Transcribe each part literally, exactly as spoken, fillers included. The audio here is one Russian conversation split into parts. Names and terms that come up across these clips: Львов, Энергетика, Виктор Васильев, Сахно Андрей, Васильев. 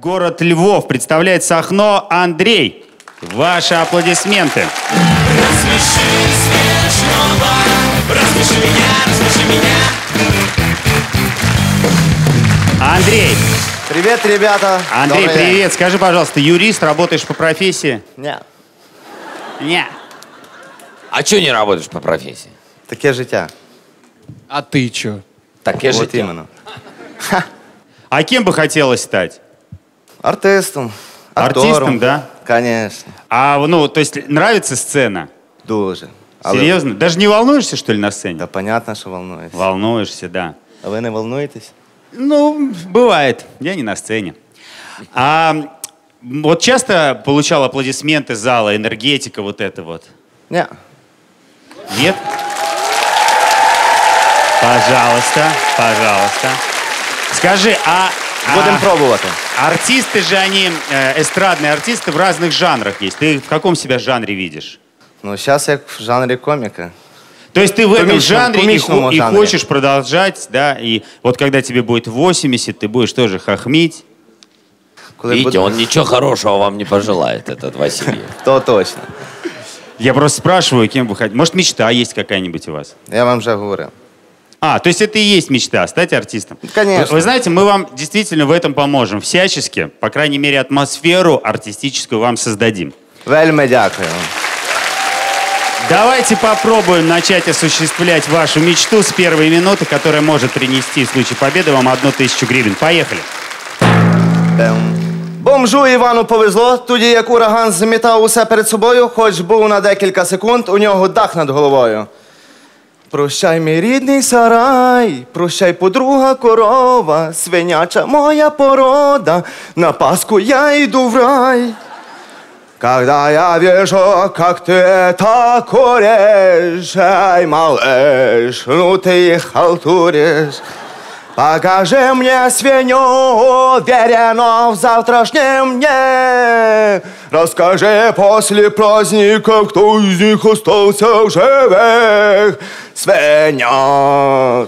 город Львов представляет Сахно Андрей. Ваши аплодисменты. Андрей. Привет, ребята. Андрей, привет. Скажи, пожалуйста, юрист, работаешь по профессии? Нет. Нет. А чё не работаешь по профессии? Таке життя. А ты чё? Таке життя. Вот именно. А кем бы хотелось стать? Артистом. Актором. Артистом, да? Конечно. А, ну, то есть нравится сцена? Дуже. Серьезно? Але... Даже не волнуешься, что ли, на сцене? Да понятно, что волнуюсь. Волнуешься, да. А вы не волнуетесь? Ну, бывает. Я не на сцене. А вот часто получал аплодисменты зала, энергетика, вот это вот? Нет. Нет? Пожалуйста, пожалуйста. Скажи, а... Будем а, пробовать. Артисты же они, эстрадные артисты в разных жанрах есть. Ты в каком себя жанре видишь? Ну, сейчас я в жанре комика. То есть ты в этом жанре и, и хочешь продолжать, да? И вот когда тебе будет восемьдесят, ты будешь тоже хохмить. Видите, он ничего хорошего вам не пожелает, этот Васильев. То точно. Я просто спрашиваю, кем вы хотите. Может, мечта есть какая-нибудь у вас? Я вам же говорю. А, то есть это и есть мечта, стать артистом. Конечно. Вы, вы знаете, мы вам действительно в этом поможем. Всячески, по крайней мере, атмосферу артистическую вам создадим. Вельми дякую. Давайте попробуем начать осуществлять вашу мечту с первой минуты, которая может принести в случае победы вам одну тысячу гривен. Поехали. Бомжу Івану повезло, тоді як ураган змітав усе перед собою, хоч був на декілька секунд, у нього дах над головою. Прощай, мій рідний сарай, прощай, подруга корова, свиняча моя порода, на Пасху я йду в рай. Когда я вижу, как ты так орешь, эй, малыш, ну ты халтуришь. Покажи мне свинью, уверенно в завтрашнем дне. Расскажи после праздника, кто из них остался в живых. Свинья,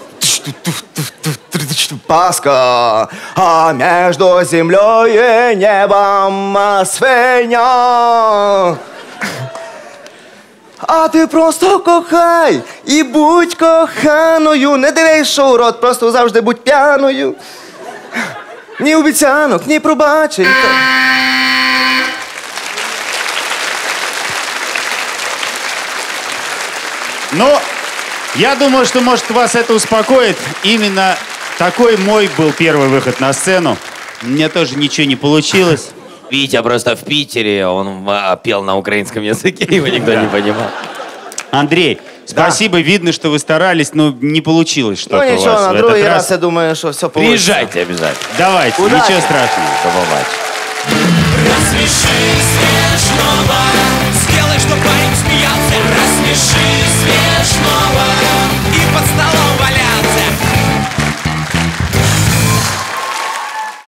Пасха, а между землей и небом свинья. А ти просто кохай і будь коханою. Не дивись, що урод, просто завжди будь п'яною. Ні обіцянок, ні пробачень. Ну, я думаю, что, может, вас это успокоит. Именно такой мой был первый выход на сцену. У меня тоже ничего не получилось. Витя просто в Питере, он пел на украинском языке, его никто не понимал. Андрей, спасибо, видно, что вы старались, но не получилось что-то у вас в этот раз. Ну ничего, на другой раз, я думаю, что все получится. Приезжайте обязательно. Давайте, ничего страшного. До побачення. Рассмеши смешного, сделай, что парень смеялся, рассмеши.